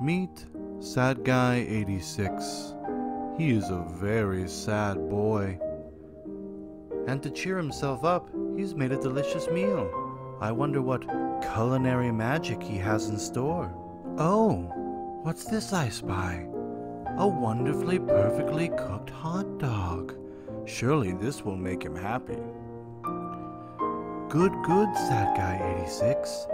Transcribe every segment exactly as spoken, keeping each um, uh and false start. Meet Sad Guy eighty-six. He is a very sad boy. And to cheer himself up, he's made a delicious meal. I wonder what culinary magic he has in store. Oh, what's this I spy? A wonderfully perfectly cooked hot dog. Surely this will make him happy. Good, good, Sad Guy eighty-six.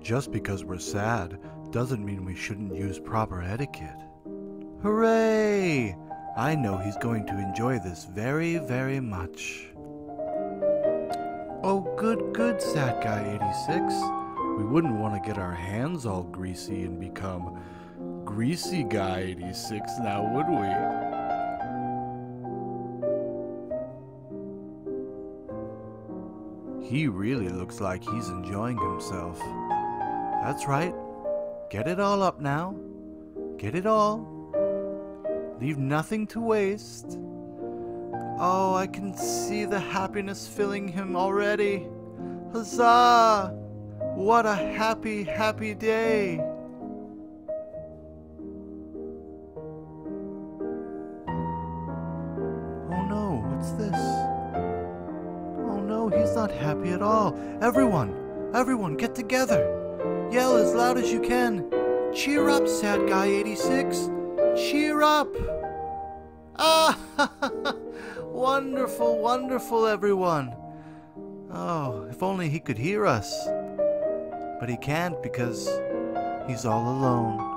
Just because we're sad doesn't mean we shouldn't use proper etiquette. Hooray! I know he's going to enjoy this very, very much. Oh, good, good, Sad Guy eighty-six. We wouldn't want to get our hands all greasy and become Greasy Guy eighty-six now, would we? He really looks like he's enjoying himself. That's right. Get it all up now. Get it all. Leave nothing to waste. Oh, I can see the happiness filling him already. Huzzah! What a happy, happy day! Oh no, what's this? No, he's not happy at all. Everyone, everyone, get together. Yell as loud as you can. Cheer up, Sad Guy eighty-six. Cheer up. Ah, wonderful, wonderful, everyone. Oh, if only he could hear us. But he can't because he's all alone.